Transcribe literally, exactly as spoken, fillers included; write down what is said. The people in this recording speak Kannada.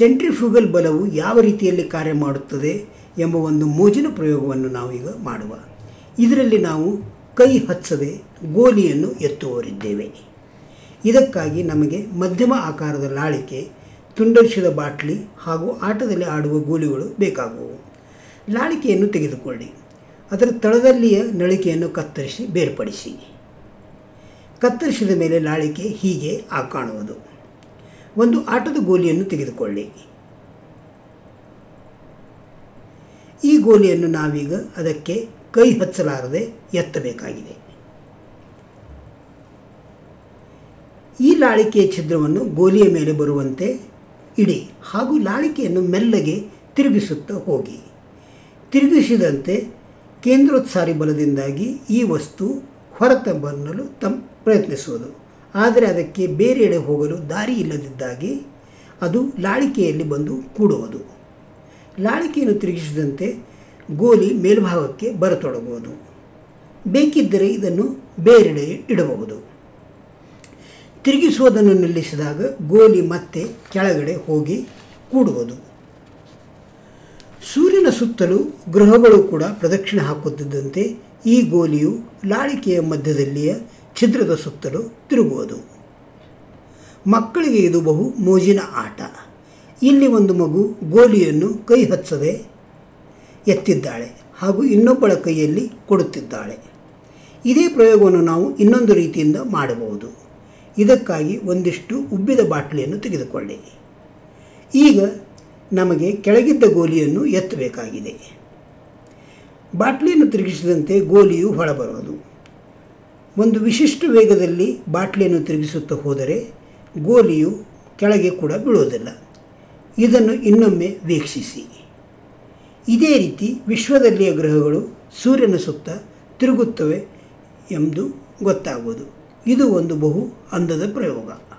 ಸೆಂಟ್ರಿಫ್ಯೂಗಲ್ ಬಲವು ಯಾವ ರೀತಿಯಲ್ಲಿ ಕಾರ್ಯ ಮಾಡುತ್ತದೆ ಎಂಬ ಒಂದು ಮೋಜಿನ ಪ್ರಯೋಗವನ್ನು ನಾವೀಗ ಮಾಡುವ. ಇದರಲ್ಲಿ ನಾವು ಕೈ ಹಚ್ಚದೆ ಗೋಲಿಯನ್ನು ಎತ್ತುವರಿದ್ದೇವೆ. ಇದಕ್ಕಾಗಿ ನಮಗೆ ಮಧ್ಯಮ ಆಕಾರದ ಲಾಳಿಕೆ, ತುಂಡರಿಸಿದ ಬಾಟ್ಲಿ ಹಾಗೂ ಆಟದಲ್ಲಿ ಆಡುವ ಗೋಲಿಗಳು ಬೇಕಾಗುವು. ಲಾಳಿಕೆಯನ್ನು ತೆಗೆದುಕೊಳ್ಳಿ. ಅದರ ತಳದಲ್ಲಿಯ ನಳಿಕೆಯನ್ನು ಕತ್ತರಿಸಿ ಬೇರ್ಪಡಿಸಿ. ಕತ್ತರಿಸಿದ ಮೇಲೆ ಲಾಳಿಕೆ ಹೀಗೆ ಆ ಕಾಣುವುದು. ಒಂದು ಆಟದ ಗೋಲಿಯನ್ನು ತೆಗೆದುಕೊಳ್ಳಿ. ಈ ಗೋಲಿಯನ್ನು ನಾವೀಗ ಅದಕ್ಕೆ ಕೈ ಹಚ್ಚಲಾರದೆ ಎತ್ತಬೇಕಾಗಿದೆ. ಈ ಲಾಳಿಕೆಯ ಛಿದ್ರವನ್ನು ಗೋಲಿಯ ಮೇಲೆ ಬರುವಂತೆ ಇಡಿ ಹಾಗೂ ಲಾಳಿಕೆಯನ್ನು ಮೆಲ್ಲಗೆ ತಿರುಗಿಸುತ್ತಾ ಹೋಗಿ. ತಿರುಗಿಸಿದಂತೆ ಕೇಂದ್ರೋತ್ಸಾರಿ ಬಲದಿಂದಾಗಿ ಈ ವಸ್ತು ಹೊರತಂಬಲು ತಮ್ಮ ಪ್ರಯತ್ನಿಸುವುದು. ಆದರೆ ಅದಕ್ಕೆ ಬೇರೆಡೆ ಹೋಗಲು ದಾರಿ ಇಲ್ಲದಿದ್ದಾಗಿ ಅದು ಲಾಳಿಕೆಯಲ್ಲಿ ಬಂದು ಕೂಡುವುದು. ಲಾಳಿಕೆಯನ್ನು ತಿರುಗಿಸಿದಂತೆ ಗೋಲಿ ಮೇಲ್ಭಾಗಕ್ಕೆ ಬರತೊಡಗುವುದು. ಬೇಕಿದ್ದರೆ ಇದನ್ನು ಬೇರೆಡೆ ಇಡಬಹುದು. ತಿರುಗಿಸುವುದನ್ನು ನಿಲ್ಲಿಸಿದಾಗ ಗೋಲಿ ಮತ್ತೆ ಕೆಳಗಡೆ ಹೋಗಿ ಕೂಡುವುದು. ಸೂರ್ಯನ ಸುತ್ತಲೂ ಗ್ರಹಗಳು ಕೂಡ ಪ್ರದಕ್ಷಿಣೆ ಹಾಕುತ್ತಿದ್ದಂತೆ ಈ ಗೋಲಿಯು ಲಾಳಿಕೆಯ ಮಧ್ಯದಲ್ಲಿಯ ಛಿದ್ರದ ಸುತ್ತಲೂ ತಿರುಗುವುದು. ಮಕ್ಕಳಿಗೆ ಇದು ಬಹು ಮೋಜಿನ ಆಟ. ಇಲ್ಲಿ ಒಂದು ಮಗು ಗೋಲಿಯನ್ನು ಕೈ ಹಚ್ಚದೆ ಎತ್ತಿದ್ದಾಳೆ ಹಾಗೂ ಇನ್ನೊಬ್ಬಳ ಕೈಯಲ್ಲಿ ಕೊಡುತ್ತಿದ್ದಾಳೆ. ಇದೇ ಪ್ರಯೋಗವನ್ನು ನಾವು ಇನ್ನೊಂದು ರೀತಿಯಿಂದ ಮಾಡಬಹುದು. ಇದಕ್ಕಾಗಿ ಒಂದಿಷ್ಟು ಉಬ್ಬಿದ ಬಾಟಲಿಯನ್ನು ತೆಗೆದುಕೊಳ್ಳಿ. ಈಗ ನಮಗೆ ಕೆಳಗಿದ್ದ ಗೋಲಿಯನ್ನು ಎತ್ತಬೇಕಾಗಿದೆ. ಬಾಟ್ಲಿಯನ್ನು ತಿರುಗಿಸಿದಂತೆ ಗೋಲಿಯು ಹೊರಬರೋದು. ಒಂದು ವಿಶಿಷ್ಟ ವೇಗದಲ್ಲಿ ಬಾಟ್ಲಿಯನ್ನು ತಿರುಗಿಸುತ್ತಾ ಹೋದರೆ ಗೋಲಿಯು ಕೆಳಗೆ ಕೂಡ ಬೀಳುವುದಿಲ್ಲ. ಇದನ್ನು ಇನ್ನೊಮ್ಮೆ ವೀಕ್ಷಿಸಿ. ಇದೇ ರೀತಿ ವಿಶ್ವದಲ್ಲಿಯ ಗ್ರಹಗಳು ಸೂರ್ಯನ ಸುತ್ತ ತಿರುಗುತ್ತವೆ ಎಂದು ಗೊತ್ತಾಗುವುದು. ಇದು ಒಂದು ಬಹು ಅಂದದ ಪ್ರಯೋಗ.